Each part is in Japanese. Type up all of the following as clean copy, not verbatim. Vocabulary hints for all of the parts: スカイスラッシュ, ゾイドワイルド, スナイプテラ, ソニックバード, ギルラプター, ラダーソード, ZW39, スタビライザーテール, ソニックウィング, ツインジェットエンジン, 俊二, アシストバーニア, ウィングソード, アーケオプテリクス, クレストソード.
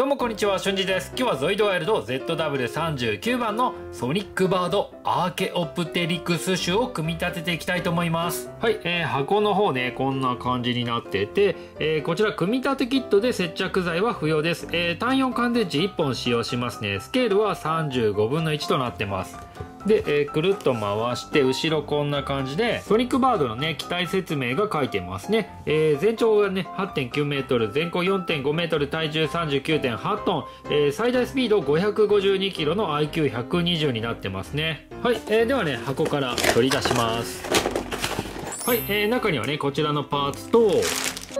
どうもこんにちは、俊二です。今日はゾイドワイルド ZW39 番のソニックバードアーケオプテリクス種を組み立てていきたいと思います。はい、箱の方ね、こんな感じになってて、こちら組み立てキットで接着剤は不要です。単4乾電池1本使用しますね。スケールは35分の1となってます。で、くるっと回して後ろこんな感じでソニックバードのね、機体説明が書いてますね。全長がね 8.9m、 全高 4.5m、 体重 39.8トン、最大スピード 552km の IQ120 になってますね。はい、ではね、箱から取り出します。はい、中にはね、こちらのパーツと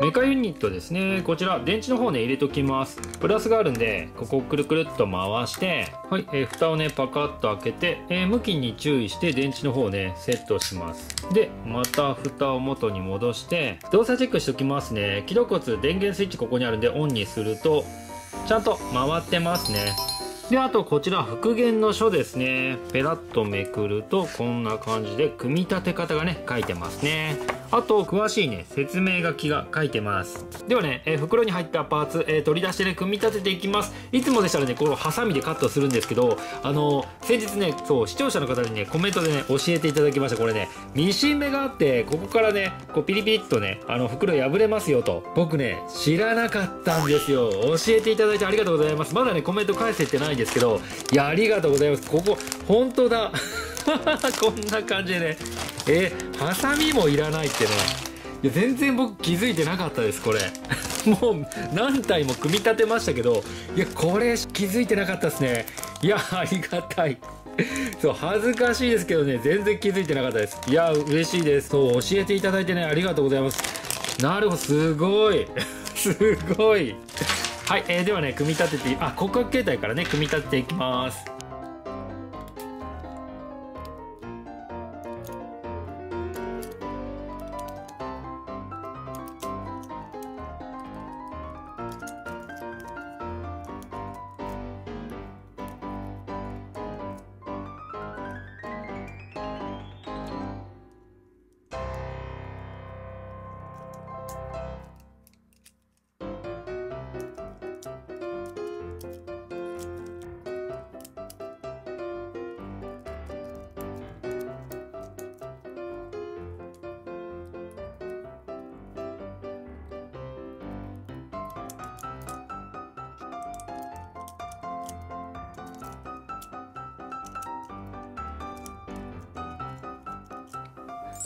メカユニットですね。こちら電池の方ね、入れときます。プラスがあるんで、ここをくるくるっと回して、はい、蓋をねパカッと開けて、向きに注意して電池の方をねセットします。で、また蓋を元に戻して動作チェックしときますね。起動骨、電源スイッチここにあるんでオンにするとちゃんと回ってますね。で、あとこちら復元の書ですね。ペラッとめくるとこんな感じで組み立て方がね書いてますね。あと詳しいね説明書きが書いてます。ではね、袋に入ったパーツ、取り出してね組み立てていきます。いつもでしたらね、このハサミでカットするんですけど、先日ね、そう、視聴者の方にねコメントでね教えていただきました。これね、ミシン目があって、ここからねこうピリピリっとね袋破れますよと、僕ね知らなかったんですよ。教えていただいてありがとうございます。まだねコメント返せてないですけど、いや、ありがとうございます。ここ本当だこんな感じでね、ハサミもいらないってね、いや全然僕気づいてなかったです。これもう何体も組み立てましたけど、いや、これ気づいてなかったですね。いや、ありがたい。そう、恥ずかしいですけどね、全然気づいてなかったです。いや、嬉しいです。そう、教えていただいてね、ありがとうございます。なるほど、すごいすごい。はい、ではね、組み立てて、あ、骨格形態からね組み立てていきます。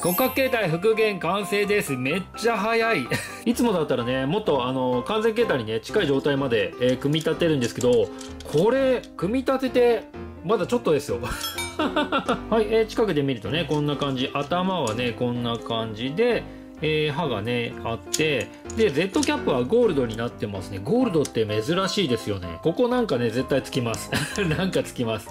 骨格形態復元完成です。めっちゃ早いいつもだったらね、もっと完全形態にね近い状態まで、組み立てるんですけど、これ組み立ててまだちょっとですよはい、近くで見るとねこんな感じ、頭はねこんな感じで、歯がねあって、で Z キャップはゴールドになってますね。ゴールドって珍しいですよね。ここなんかね絶対つきますなんかつきます。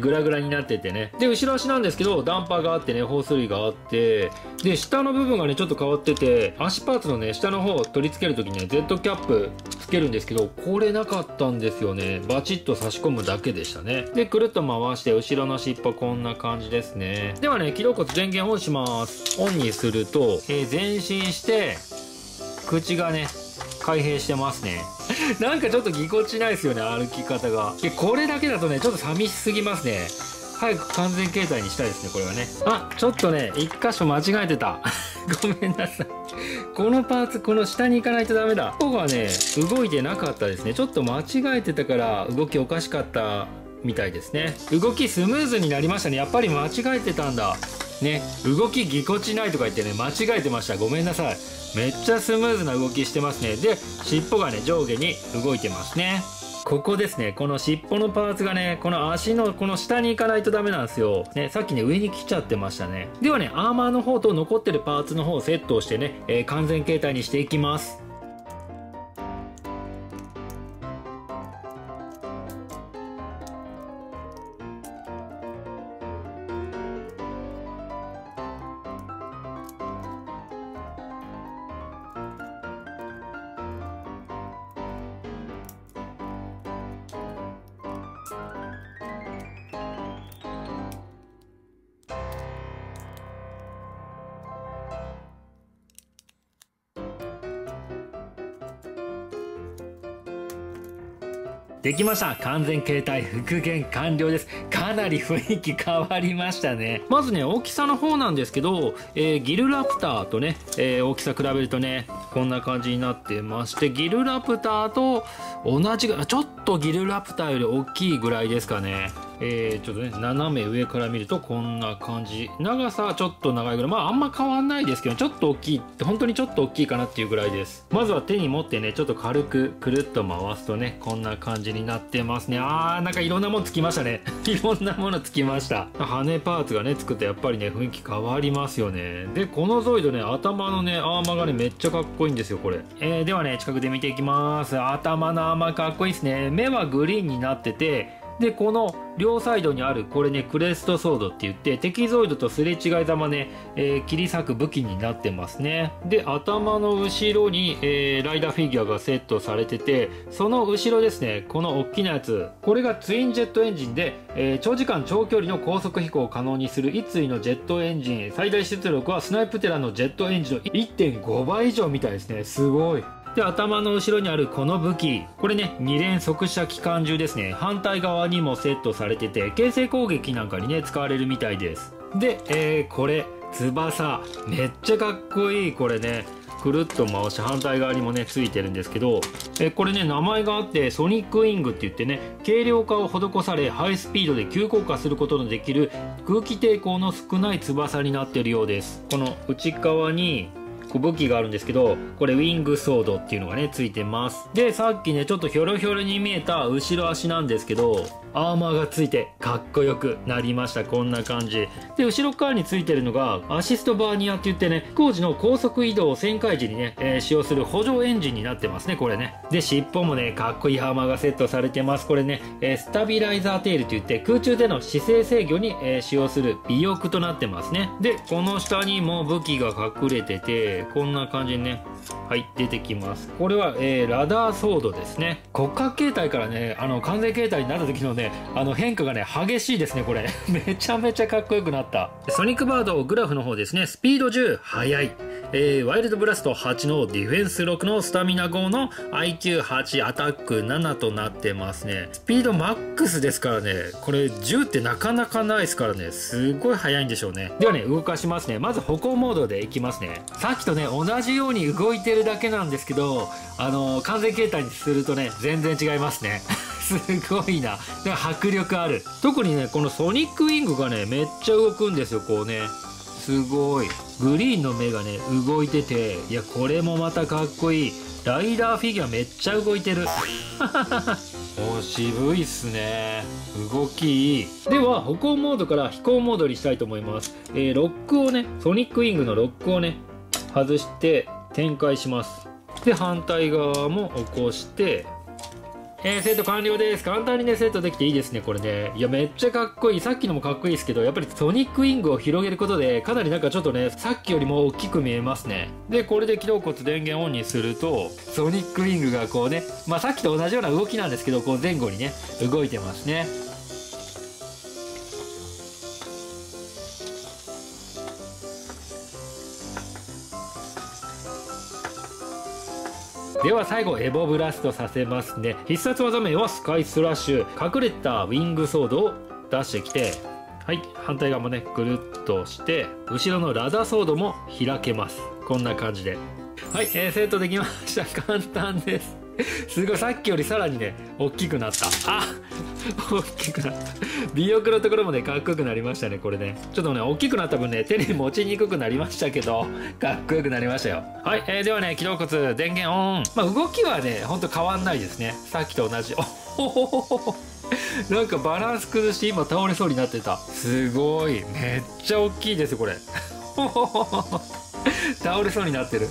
グラグラになっててね。で、後ろ足なんですけどダンパーがあってね、ホース類があって、で下の部分がねちょっと変わってて、足パーツのね下の方を取り付ける時にね Z キャップつけるんですけど、これなかったんですよね。バチッと差し込むだけでしたね。で、くるっと回して後ろの尻尾こんな感じですね。ではね、起動骨、電源オンします。オンにすると、前進して口がね開閉してますねなんかちょっとぎこちないですよね、歩き方が。これだけだとねちょっと寂しすぎますね。早く完全形態にしたいですね、これはね。あ、ちょっとね1箇所間違えてたごめんなさいこのパーツ、この下に行かないとダメだ。ここはね動いてなかったですね。ちょっと間違えてたから動きおかしかったみたいですね。動きスムーズになりましたね。やっぱり間違えてたんだね、動きぎこちないとか言ってね間違えてました。ごめんなさい。めっちゃスムーズな動きしてますね。で、尻尾がね上下に動いてますね。ここですね、この尻尾のパーツがね、この足のこの下に行かないとダメなんですよ、ね、さっきね上に来ちゃってましたね。ではね、アーマーの方と残ってるパーツの方をセットをしてね、完全形態にしていきます。できました。完全形態復元完了です。かなり雰囲気変わりましたね。まずね、大きさの方なんですけど、ギルラプターとね、大きさ比べるとね、こんな感じになってまして、ギルラプターと同じぐらい、ちょっとギルラプターより大きいぐらいですかね。ちょっとね、斜め上から見るとこんな感じ。長さはちょっと長いぐらい。まああんま変わんないですけど、ちょっと大きい、本当にちょっと大きいかなっていうぐらいです。まずは手に持ってね、ちょっと軽くくるっと回すとね、こんな感じになってますね。あー、なんかいろんなものつきましたね。いろんなものつきました。羽パーツがね、つくとやっぱりね、雰囲気変わりますよね。で、このゾイドね、頭のね、アーマーがね、めっちゃかっこいいんですよ、これ。ではね、近くで見ていきます。頭のアーマーかっこいいですね。目はグリーンになってて、で、この両サイドにある、これね、クレストソードって言って、敵ゾイドとすれ違いざまね、切り裂く武器になってますね。で、頭の後ろに、ライダーフィギュアがセットされてて、その後ろですね、この大きなやつ、これがツインジェットエンジンで、長時間長距離の高速飛行を可能にする一対のジェットエンジン、最大出力はスナイプテラのジェットエンジンの 1.5 倍以上みたいですね。すごい。で、頭の後ろにあるこの武器、これね、2連速射機関銃ですね。反対側にもセットされてて、形成攻撃なんかにね、使われるみたいです。で、これ、翼。めっちゃかっこいい、これね。くるっと回して反対側にもね、ついてるんですけど、これね、名前があって、ソニックウィングって言ってね、軽量化を施され、ハイスピードで急降下することのできる、空気抵抗の少ない翼になってるようです。この内側に、武器があるんですけど、これウィングソードっていうのがねついてます。で、さっきねちょっとひょろひょろに見えた後ろ足なんですけど、アーマーがついてかっこよくなりました。こんな感じで、後ろ側についてるのがアシストバーニアって言ってね、飛行時の高速移動を旋回時にね、使用する補助エンジンになってますね、これね。で、尻尾もねかっこいいハーマーがセットされてます。これね、スタビライザーテールって言って、空中での姿勢制御に、使用する尾翼となってますね。で、この下にも武器が隠れてて、こんな感じにね、はい、出てきます。これは、ラダーソードですね。骨格形態からね、完全形態になった時のね、変化がね、激しいですね、これ。めちゃめちゃかっこよくなった。ソニックバード、グラフの方ですね、スピード10、速い。ワイルドブラスト8のディフェンス6のスタミナ5の IQ8、アタック7となってますね。スピードマックスですからね、これ10ってなかなかないですからね、すごい速いんでしょうね。ではね、動かしますね。まず歩行モードでいきますね。さっきとね、同じように動いてるだけなんですけど、完全形態にするとね、全然違いますね。すごいな。で、迫力ある。特にね、このソニックウィングがね、めっちゃ動くんですよ、こうね。すごい。グリーンの目がね、動いてて、いや、これもまたかっこいい。ライダーフィギュアめっちゃ動いてる。お、渋いっすね。動きいい。では、歩行モードから飛行モードにしたいと思います。ロックをね、ソニックウィングのロックをね、外して展開します。で、反対側も起こして、セット完了です。簡単にね、セットできていいですね、これね。いや、めっちゃかっこいい。さっきのもかっこいいですけど、やっぱりソニックウィングを広げることで、かなりなんかちょっとね、さっきよりも大きく見えますね。で、これで起動骨電源オンにすると、ソニックウィングがこうね、まあさっきと同じような動きなんですけど、こう前後にね、動いてますね。では最後、エボブラストさせますね。必殺技名はスカイスラッシュ。隠れたウィングソードを出してきて、はい、反対側もね、ぐるっとして、後ろのラダーソードも開けます。こんな感じで。はい、セットできました。簡単です。すごい、さっきよりさらにね、大きくなった。あ大きくなった。尾翼のところもね、かっこよくなりましたね、これね。ちょっとね、大きくなった分ね、手に持ちにくくなりましたけど、かっこよくなりましたよ。はい、ではね、起動骨、電源オン。まあ、動きはね、ほんと変わんないですね。さっきと同じ。おほほほほ。なんかバランス崩して今倒れそうになってた。すごい。めっちゃ大きいですよ、これ。ほほほほ。倒れそうになってる。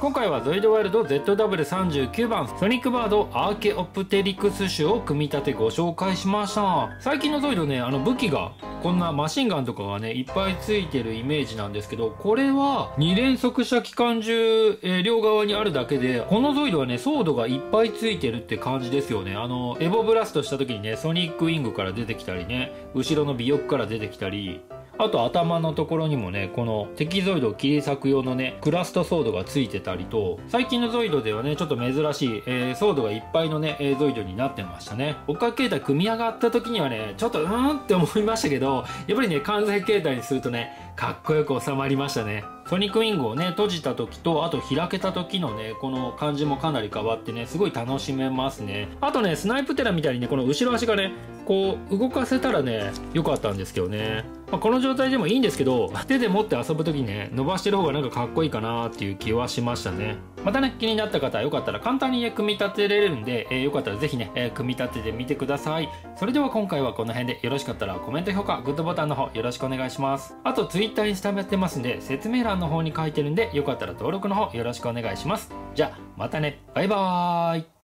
今回はゾイドワイルド ZW39 番ソニックバードアーケオプテリクス種を組み立てご紹介しました。最近のゾイドね、武器がこんなマシンガンとかがねいっぱいついてるイメージなんですけど、これは2連速射機関銃、両側にあるだけで、このゾイドはねソードがいっぱいついてるって感じですよね。エボブラストした時にねソニックウィングから出てきたりね、後ろの尾翼から出てきたり、あと頭のところにもね、この敵ゾイドを切り裂く用のね、クラストソードがついてたりと、最近のゾイドではね、ちょっと珍しい、ソードがいっぱいのね、ゾイドになってましたね。他形態組み上がった時にはね、ちょっとって思いましたけど、やっぱりね、完成形態にするとね、かっこよく収まりましたね。ソニックウィングをね、閉じた時と、あと開けた時のね、この感じもかなり変わってね、すごい楽しめますね。あとね、スナイプテラみたいにね、この後ろ足がね、こう動かせたらね、良かったんですけどね。まあ、この状態でもいいんですけど、手で持って遊ぶ時にね、伸ばしてる方がなんかかっこいいかなーっていう気はしましたね。またね、気になった方はよかったら簡単にね、組み立てれるんで、よかったらぜひね、組み立ててみてください。それでは今回はこの辺で、よろしかったらコメント、評価、グッドボタンの方よろしくお願いします。あと Twitter、インスタもやってますんで、説明欄の方に書いてるんで、よかったら登録の方よろしくお願いします。じゃあまたね、バイバーイ。